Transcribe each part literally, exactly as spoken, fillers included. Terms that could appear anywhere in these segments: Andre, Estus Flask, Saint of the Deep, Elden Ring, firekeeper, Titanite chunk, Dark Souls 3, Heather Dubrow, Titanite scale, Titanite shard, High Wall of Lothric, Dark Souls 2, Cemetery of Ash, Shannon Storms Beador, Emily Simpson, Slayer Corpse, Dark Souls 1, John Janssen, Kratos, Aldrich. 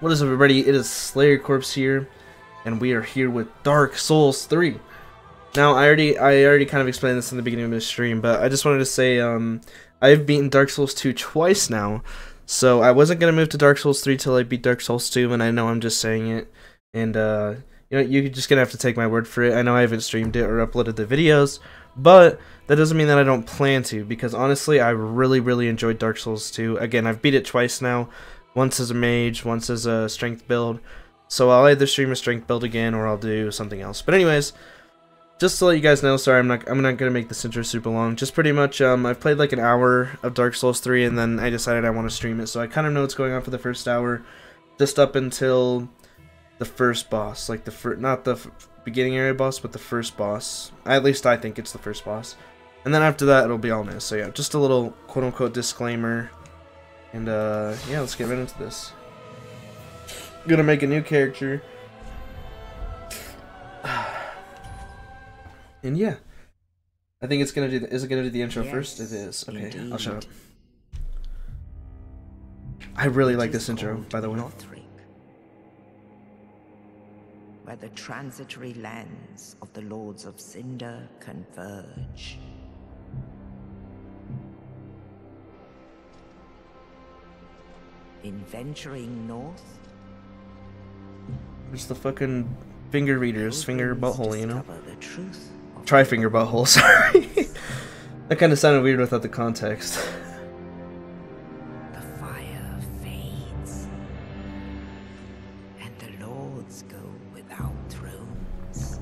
What is everybody? It is Slayer Corpse here, and we are here with Dark Souls three. Now, I already I already kind of explained this in the beginning of the stream, but I just wanted to say um, I've beaten Dark Souls two twice now, so I wasn't going to move to Dark Souls three till I beat Dark Souls two, and I know I'm just saying it, and uh, you know, you're just going to have to take my word for it. I know I haven't streamed it or uploaded the videos, but that doesn't mean that I don't plan to, because honestly, I really, really enjoyed Dark Souls two. Again, I've beat it twice now. Once as a mage, once as a strength build. So I'll either stream a strength build again, or I'll do something else. But anyways, just to let you guys know, sorry, I'm not, I'm not gonna make this intro super long. Just pretty much, um, I've played like an hour of Dark Souls three, and then I decided I want to stream it. So I kind of know what's going on for the first hour, just up until the first boss, like the first, not the f beginning area boss, but the first boss. At least I think it's the first boss. And then after that, it'll be all new. So yeah, just a little quote unquote disclaimer. And, uh, yeah, let's get right into this. I'm gonna make a new character. And, yeah. I think it's gonna do the, is it gonna do the intro yes, first? It is. Okay, indeed. I'll shut up. I really it like this intro, by the way. Lothric, where the transitory lands of the Lords of Cinder converge. In venturing north, it's the fucking finger readers, finger butthole, you know. Try finger butthole. Sorry, that kind of sounded weird without the context. The fire fades, and the lords go without thrones.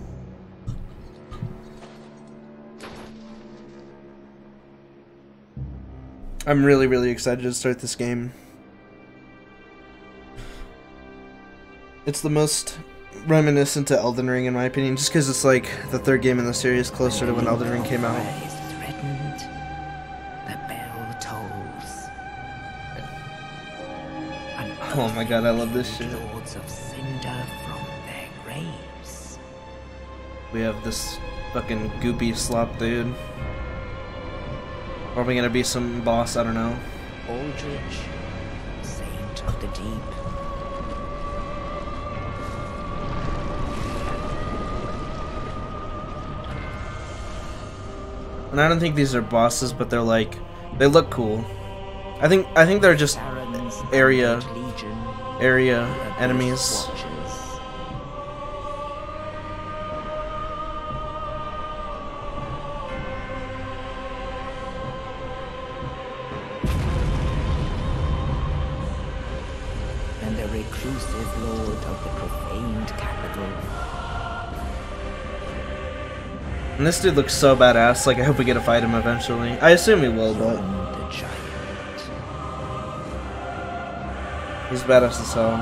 I'm really, really excited to start this game. It's the most reminiscent to Elden Ring in my opinion, just because it's like the third game in the series, closer to when Elden Ring came out. Oh my god, I love this shit. We have this fucking goopy slop dude. Probably gonna be some boss, I don't know. Aldrich, Saint of the Deep. And I don't think these are bosses, but they're like, they look cool. I think I think they're just area area enemies. And the reclusive lord of the profaned capital. And this dude looks so badass, like I hope we get to fight him eventually. I assume we will, but... he's badass as hell.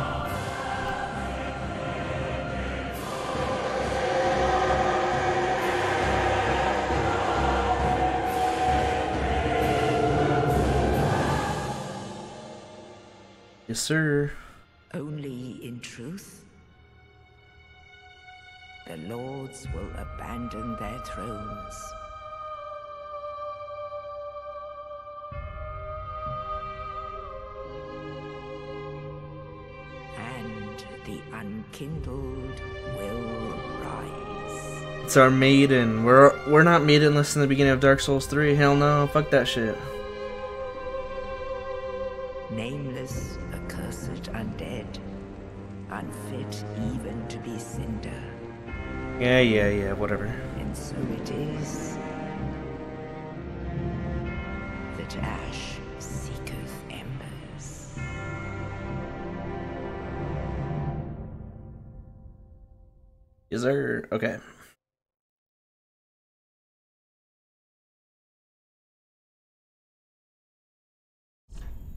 Yes, sir. Only in truth? The lords will abandon their thrones. And the unkindled will rise. It's our maiden. We're we're not maidenless in the beginning of Dark Souls three. Hell no, fuck that shit. Nameless, accursed undead, unfit even to be cinder. Yeah, yeah, yeah, whatever. And so it is that ash seeketh embers. Is there? Okay.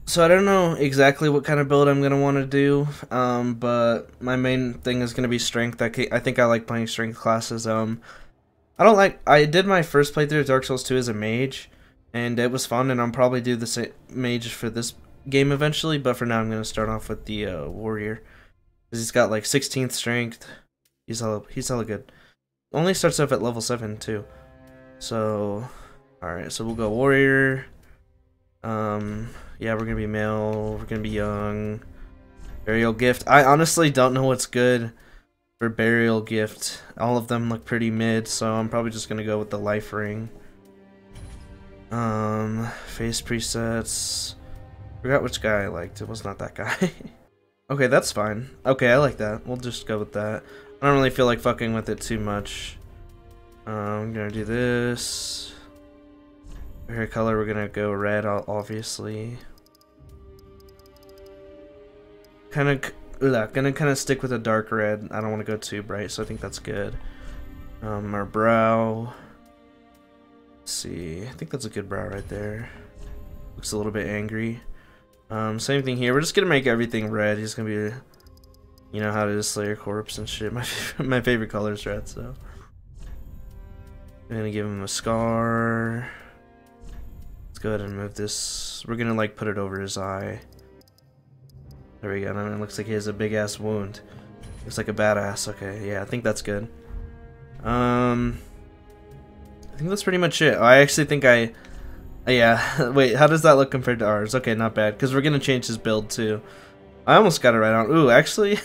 So I don't know exactly what kind of build I'm going to want to do, um, but my main thing is going to be strength. I, I think I like playing strength classes. Um, I don't like. I did my first playthrough of Dark Souls two as a mage, and it was fun, and I'll probably do the same mage for this game eventually, but for now I'm going to start off with the uh, warrior, because he's got like sixteenth strength. He's hella, he's hella good. Only starts off at level seven too. So, alright, so we'll go warrior. Um, yeah, we're gonna be male, we're gonna be young, Burial Gift. I honestly don't know what's good for Burial Gift. All of them look pretty mid, so I'm probably just going to go with the Life Ring. Um, face presets. Forgot which guy I liked. It was not that guy. Okay, that's fine. Okay, I like that. We'll just go with that. I don't really feel like fucking with it too much. Uh, I'm gonna do this. Hair color, we're gonna go red, obviously. Kind of, gonna kind of stick with a dark red. I don't want to go too bright, so I think that's good. Um, our brow. Let's see, I think that's a good brow right there. Looks a little bit angry. Um, same thing here. We're just gonna make everything red. He's gonna be, you know how to just Slayer Corpse and shit. My favorite, my favorite color is red, so I'm gonna give him a scar. Let's go ahead and move this. We're gonna like put it over his eye. There we go. And it looks like he has a big ass wound. Looks like a badass. Okay, yeah, I think that's good. Um, I think that's pretty much it. I actually think I. Yeah, wait, how does that look compared to ours? Okay, not bad, because we're going to change his build, too. I almost got it right on. Ooh, actually,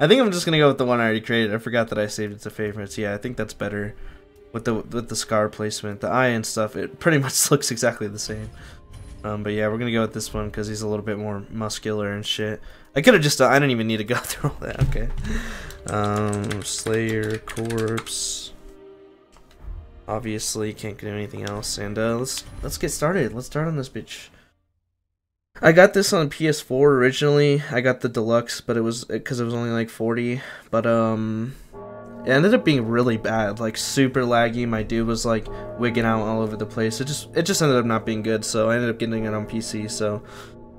I think I'm just going to go with the one I already created. I forgot that I saved it to favorites. Yeah, I think that's better with the with the scar placement. The eye and stuff, it pretty much looks exactly the same. Um, but yeah, we're going to go with this one, because he's a little bit more muscular and shit. I could have just, uh, I didn't even need to go through all that. Okay. Um, Slayer, Corpse... Obviously, can't do anything else, and uh, let's let's get started. Let's start on this bitch. I got this on P S four originally. I got the deluxe, but it was because it was only like forty. But um, it ended up being really bad, like super laggy. My dude was like wigging out all over the place. It just it just ended up not being good. So I ended up getting it on P C. So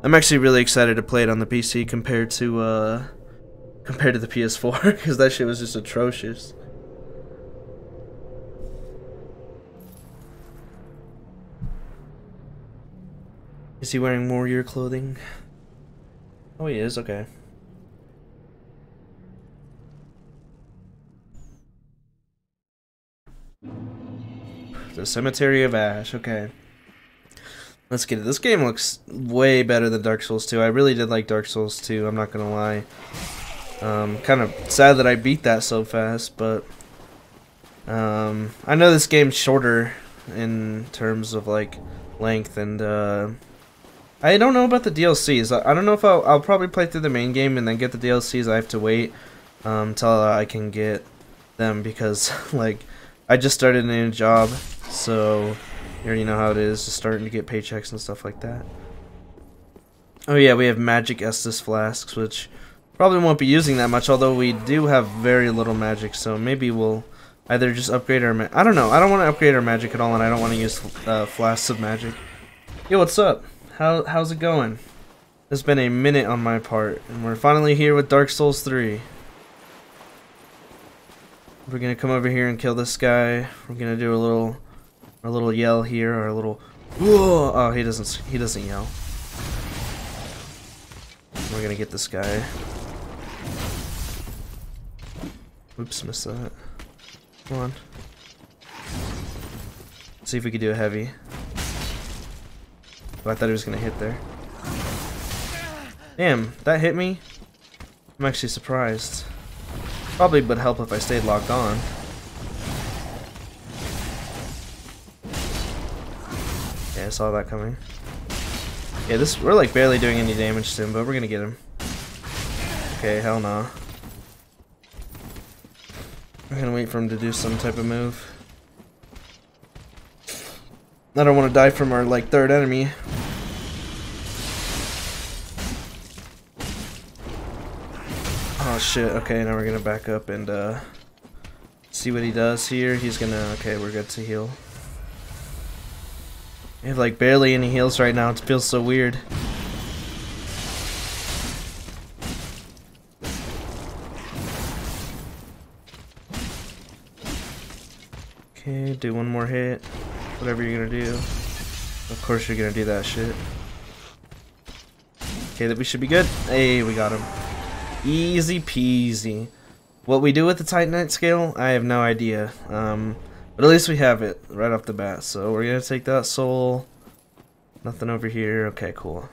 I'm actually really excited to play it on the P C compared to uh compared to the P S four because that shit was just atrocious. Is he wearing warrior clothing? Oh, he is, okay. The Cemetery of Ash, okay. Let's get it. This game looks way better than Dark Souls two. I really did like Dark Souls two, I'm not gonna lie. Um, kind of sad that I beat that so fast, but... Um, I know this game's shorter in terms of, like, length and, uh... I don't know about the D L Cs. I don't know if I'll, I'll probably play through the main game and then get the D L Cs. I have to wait um, till I can get them because, like, I just started a new job, so you already know how it is, just starting to get paychecks and stuff like that. Oh yeah, we have magic Estus Flasks, which probably won't be using that much, although we do have very little magic, so maybe we'll either just upgrade our ma- I don't know, I don't want to upgrade our magic at all, and I don't want to use uh, Flasks of Magic. Yo, what's up? How, how's it going? It's been a minute on my part, and we're finally here with Dark Souls three. We're gonna come over here and kill this guy. We're gonna do a little, our little yell here, our little. Whoa! Oh, he doesn't, he doesn't yell. We're gonna get this guy. Oops, missed that. Come on. Let's see if we can do a heavy. Oh, I thought he was gonna hit there. Damn, that hit me? I'm actually surprised. Probably would help if I stayed locked on. Yeah, I saw that coming. Yeah, this we're like barely doing any damage to him, but we're gonna get him. Okay, hell no. We're gonna wait for him to do some type of move. I don't want to die from our, like, third enemy. Oh, shit. Okay, now we're going to back up and, uh, see what he does here. He's going to... Okay, we're good to heal. We have, like, barely any heals right now. It feels so weird. Okay, do one more hit. Whatever you're gonna do. Of course you're gonna do that shit. Okay, that we should be good. Hey, we got him. Easy peasy. What we do with the Titanite scale, I have no idea. Um, but at least we have it right off the bat. So we're gonna take that soul. Nothing over here. Okay, cool.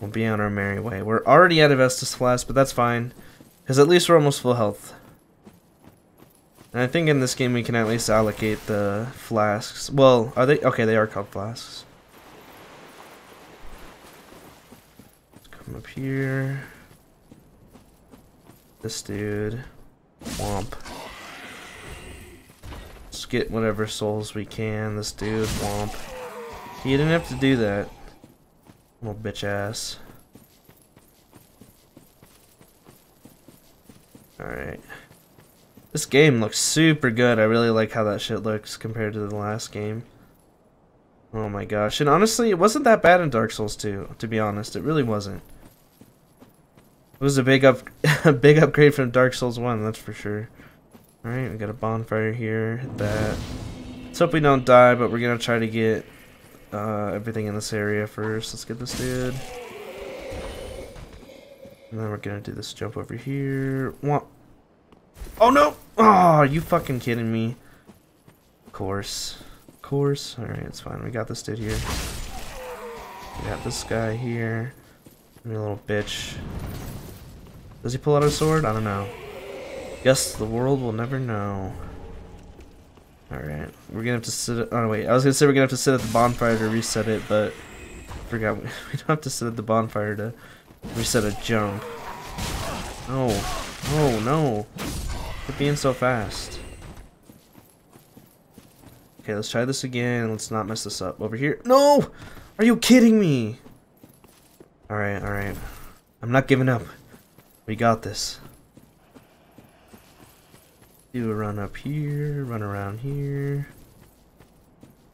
We'll be on our merry way. We're already out of Estus Flask, but that's fine, because at least we're almost full health. And I think in this game we can at least allocate the flasks. Well, are they? Okay, they are called flasks. Let's come up here. This dude. Womp. Let's get whatever souls we can. This dude. Womp. He didn't have to do that. Little bitch ass. Alright. This game looks super good. I really like how that shit looks compared to the last game. Oh my gosh. And honestly, it wasn't that bad in Dark Souls two, to be honest. It really wasn't. It was a big up a big upgrade from Dark Souls one, that's for sure. Alright, we got a bonfire here. Hit that. Let's hope we don't die, but we're gonna try to get uh, everything in this area first. Let's get this dude. And then we're gonna do this jump over here. Womp. Oh no! Oh, are you fucking kidding me? Of course. Of course. Alright, it's fine. We got this dude here. We got this guy here. You little bitch. Does he pull out a sword? I don't know. Guess the world will never know. Alright. We're gonna have to sit at, oh wait, I was gonna say we're gonna have to sit at the bonfire to reset it, but I forgot we, we don't have to sit at the bonfire to reset a jump. No. Oh no. Quit being so fast. Okay, let's try this again. Let's not mess this up. Over here. No! Are you kidding me? Alright, alright. I'm not giving up. We got this. Do a run up here. Run around here.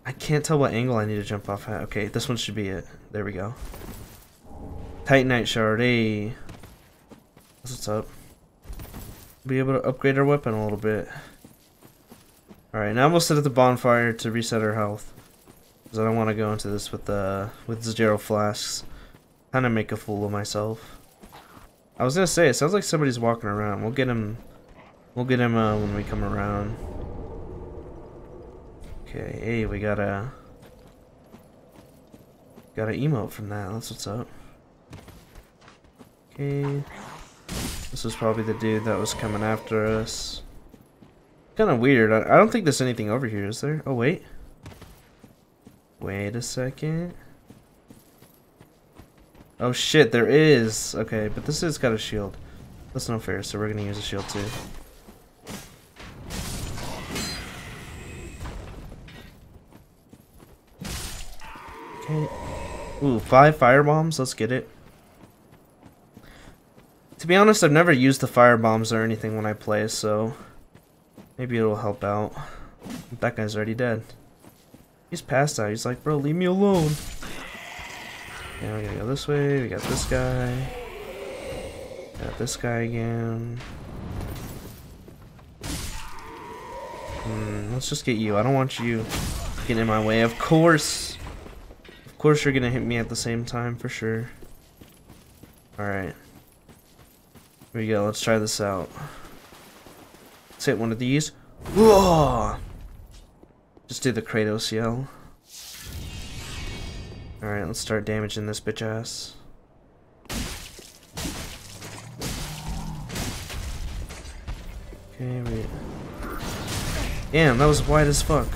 I can't tell what angle I need to jump off at. Okay, this one should be it. There we go. Titanite shard. Hey. That's what's up. Be able to upgrade our weapon a little bit. Alright, now we'll sit at the bonfire to reset our health, because I don't want to go into this with uh, with zero flasks. Kind of make a fool of myself. I was gonna say, it sounds like somebody's walking around. We'll get him. We'll get him uh, when we come around. Okay, hey, we got a got an emote from that. That's what's up. Okay. This is probably the dude that was coming after us. Kind of weird. I, I don't think there's anything over here, is there? Oh, wait. Wait a second. Oh, shit, there is. Okay, but this is got a shield. That's not fair, so we're going to use a shield, too. Okay. Ooh, five firebombs. Let's get it. To be honest, I've never used the firebombs or anything when I play, so maybe it'll help out. That guy's already dead. He's passed out. He's like, bro, leave me alone. Yeah, we gotta go this way. We got this guy. Got this guy again. Hmm, let's just get you. I don't want you getting in my way. Of course. Of course you're gonna hit me at the same time, for sure. Alright. Here we go, let's try this out. Let's hit one of these. Whoa! Just do the Kratos yell. Alright, let's start damaging this bitch ass. Okay, wait. Damn, that was wide as fuck.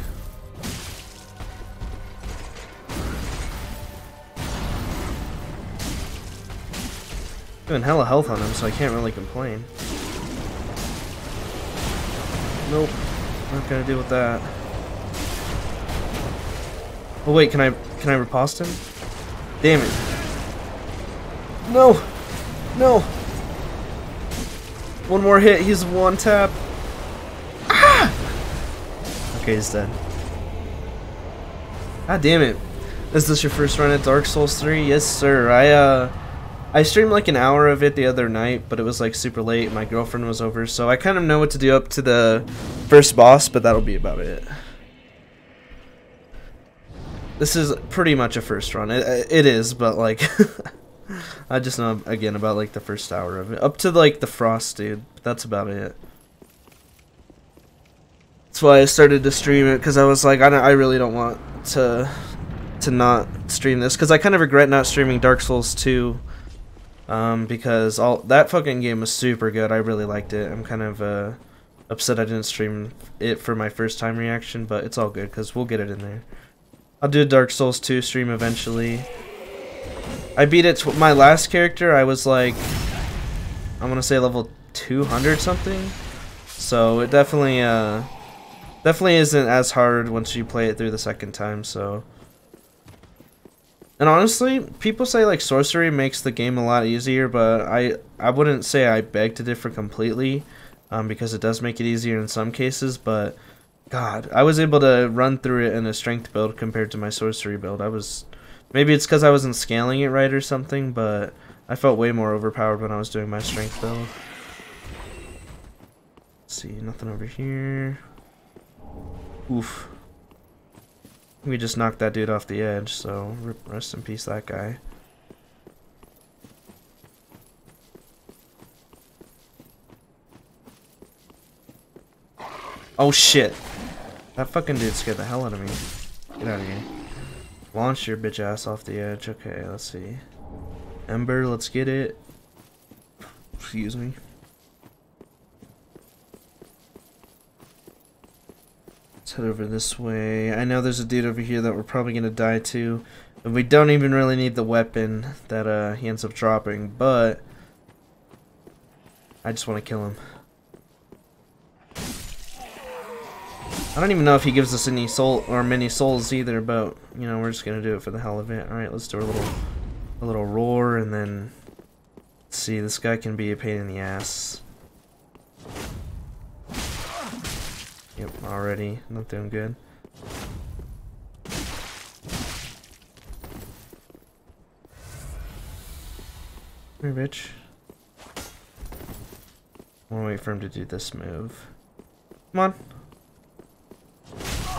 Doing hella health on him, so I can't really complain. Nope, not gonna deal with that. Oh wait, can I can I riposte him? Damn it! No, no. One more hit, he's one tap. Ah! Okay, he's dead. God damn it! Is this your first run at Dark Souls three? Yes, sir. I uh. I streamed like an hour of it the other night, but it was like super late and my girlfriend was over, so I kind of know what to do up to the first boss, but that'll be about it. This is pretty much a first run. It, it is, but like, I just know, again, about like the first hour of it. Up to like the frost dude, but that's about it. That's why I started to stream it, because I was like, I, don't, I really don't want to to not stream this, because I kind of regret not streaming Dark Souls two, um, because all that fucking game was super good. I really liked it. I'm kind of uh, upset I didn't stream it for my first time reaction, but it's all good, because we'll get it in there. I'll do a Dark Souls two stream eventually. I beat it to my last character. I was like, I want to say level two hundred something. So it definitely, uh, definitely isn't as hard once you play it through the second time. So, and honestly, people say like sorcery makes the game a lot easier, but I I wouldn't say I beg to differ completely, um, because it does make it easier in some cases. But God, I was able to run through it in a strength build compared to my sorcery build. I was, maybe it's because I wasn't scaling it right or something, but I felt way more overpowered when I was doing my strength build. Let's see, nothing over here. Oof. We just knocked that dude off the edge, so rest in peace, that guy. Oh shit. That fucking dude scared the hell out of me. Get out of here. Launch your bitch ass off the edge. Okay, let's see. Ember, let's get it. Excuse me. Let's head over this way. I know there's a dude over here that we're probably gonna die to, and we don't even really need the weapon that uh, he ends up dropping, but I just want to kill him. I don't even know if he gives us any soul or many souls either, but you know, we're just gonna do it for the hell of it. All right, let's do a little, a little roar, and then let's see. This guy can be a pain in the ass. Yep, already not doing good. Come here, bitch. I'm gonna wait for him to do this move. Come on.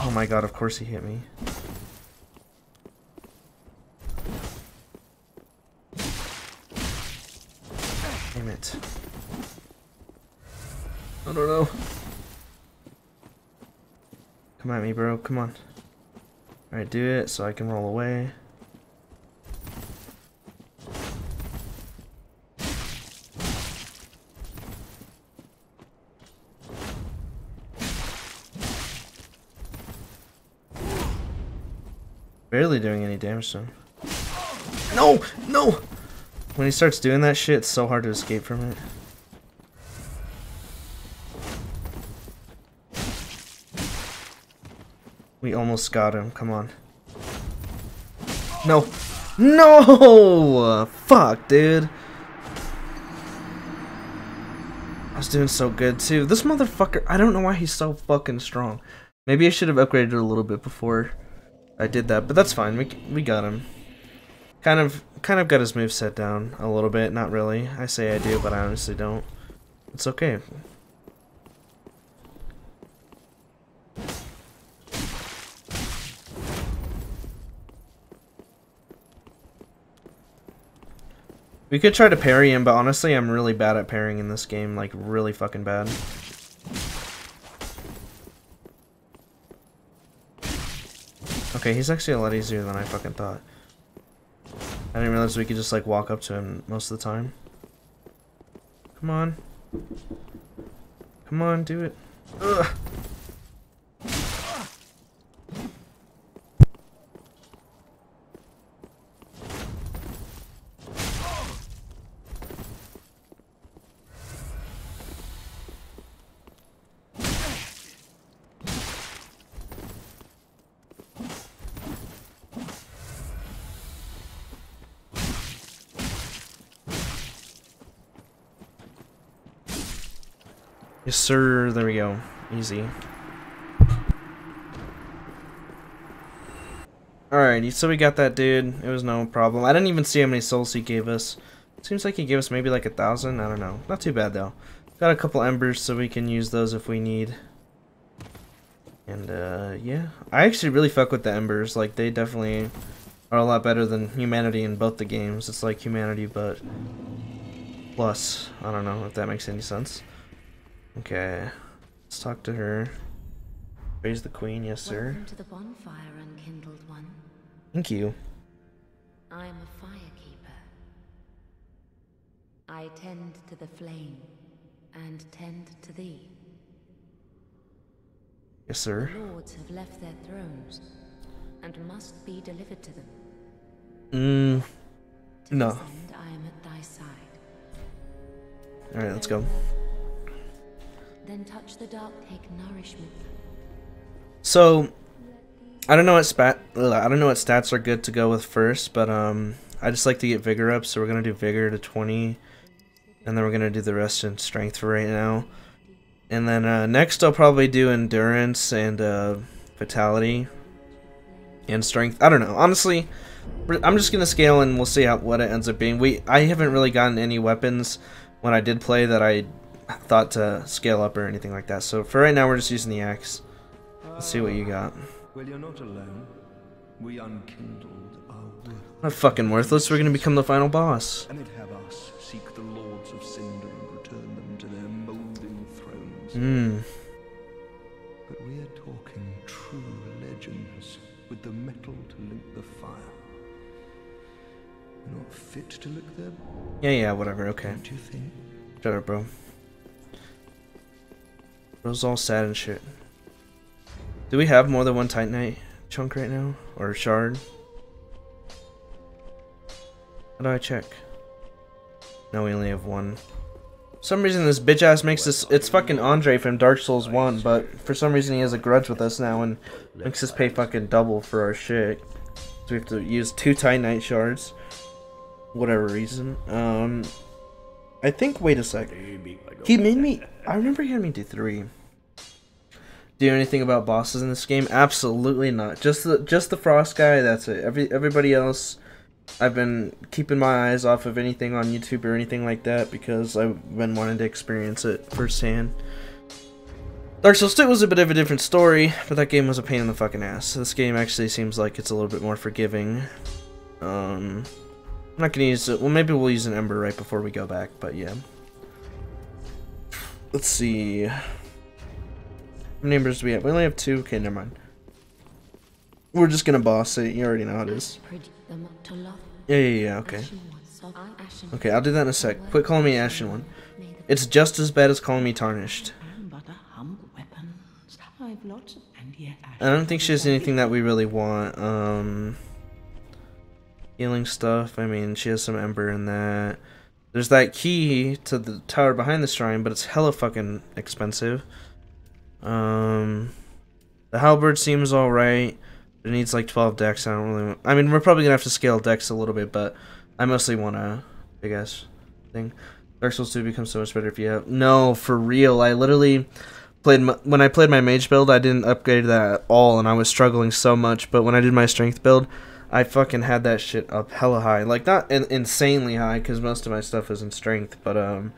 Oh my god, of course he hit me. Damn it. I don't know. Come at me, bro. Come on. Alright, do it so I can roll away. Barely doing any damage to him. No! No! When he starts doing that shit, it's so hard to escape from it. We almost got him. Come on. No! No! Fuck, dude. I was doing so good, too. This motherfucker, I don't know why he's so fucking strong. Maybe I should have upgraded a little bit before I did that, but that's fine. We we got him. Kind of kind of got his move set down a little bit. Not really. I say I do, but I honestly don't. It's okay. We could try to parry him, but honestly, I'm really bad at parrying in this game. Like, really fucking bad. Okay, he's actually a lot easier than I fucking thought. I didn't realize we could just like walk up to him most of the time. Come on. Come on, do it. Ugh. Yes, sir. There we go. Easy. Alrighty, so we got that dude. It was no problem. I didn't even see how many souls he gave us. Seems like he gave us maybe like a thousand. I don't know. Not too bad, though. Got a couple embers, so we can use those if we need. And, uh, yeah. I actually really fuck with the embers. Like, they definitely are a lot better than humanity in both the games. It's like humanity, but plus. I don't know if that makes any sense. Okay, let's talk to her. Raise the queen, yes sir. Welcome to the bonfire, unkindled one. Thank you. I'm a firekeeper. I tend to the flame and tend to thee. Yes, sir. The lords have left their thrones and must be delivered to them. Mm. To no. This end, I am at thy side. All right, let's go. Then touch the dark, take nourishment. So, I don't know what spat. I don't know what stats are good to go with first, but um, I just like to get vigor up, so we're gonna do vigor to twenty, and then we're gonna do the rest in strength for right now. And then uh, next, I'll probably do endurance and uh, vitality and strength. I don't know. Honestly, I'm just gonna scale, and we'll see how what it ends up being. We I haven't really gotten any weapons when I did play that I thought to scale up or anything like that. So for right now, we're just using the axe. Let's see what you got. Well, you're not alone. We unkindled our worth. Not fucking worthless. We're gonna become the final boss. And it have us seek the lords of cinder and return them to their molding thrones. Mm. But we are talking true legends with the metal to link the fire. We're not fit to lick them. Yeah, yeah, whatever. Okay. Don't you think? Shut up, bro. Bro's all sad and shit. Do we have more than one Titanite chunk right now? Or shard? How do I check? No, we only have one. For some reason this bitch ass makes this... It's fucking Andre from Dark Souls one, but for some reason he has a grudge with us now and makes us pay fucking double for our shit. So we have to use two Titanite shards. Whatever reason. Um, I think... Wait a sec. He made me... I remember he had me do three. Do you know anything about bosses in this game? Absolutely not. Just the just the frost guy. That's it. Every everybody else, I've been keeping my eyes off of anything on YouTube or anything like that because I've been wanting to experience it firsthand. Dark Souls two was a bit of a different story, but that game was a pain in the fucking ass. This game actually seems like it's a little bit more forgiving. Um, I'm not gonna use it. Well, maybe we'll use an ember right before we go back. But yeah, let's see. How many embers do we have? We only have two. Okay, never mind. We're just gonna boss it. You already know how it is. Yeah, yeah, yeah. Okay. Okay, I'll do that in a sec. Quit calling me Ashen One. It's just as bad as calling me Tarnished. I don't think she has anything that we really want. Um, healing stuff. I mean, she has some ember in that. There's that key to the tower behind the shrine, but it's hella fucking expensive. Um, the halberd seems alright. It needs like twelve decks. I don't really want, I mean, we're probably gonna have to scale decks a little bit, but I mostly want a big ass thing. Dark Souls two becomes so much better if you have. No, for real. I literally played my, when I played my mage build, I didn't upgrade that at all, and I was struggling so much. But when I did my strength build, I fucking had that shit up hella high. Like, not in, insanely high, because most of my stuff is in strength, but um.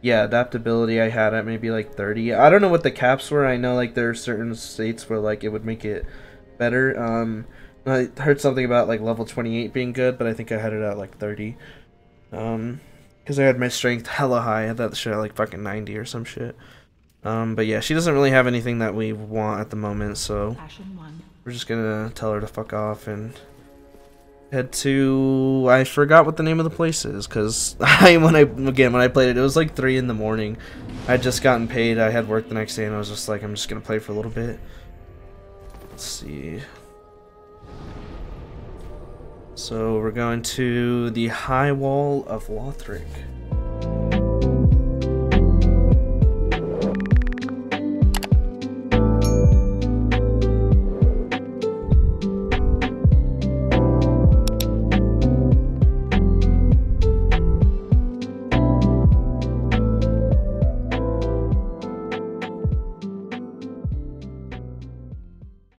Yeah, adaptability I had at maybe like thirty. I don't know what the caps were. I know like there are certain states where like it would make it better. Um, I heard something about like level twenty-eight being good, but I think I had it at like thirty. Um, because I had my strength hella high. I had that shit at like fucking ninety or some shit. Um, but yeah, she doesn't really have anything that we want at the moment, so we're just gonna tell her to fuck off and head to... I forgot what the name of the place is, because I, when I, again, when I played it, it was like three in the morning. I had just gotten paid, I had work the next day, and I was just like, I'm just gonna play for a little bit. Let's see. So, we're going to the High Wall of Lothric.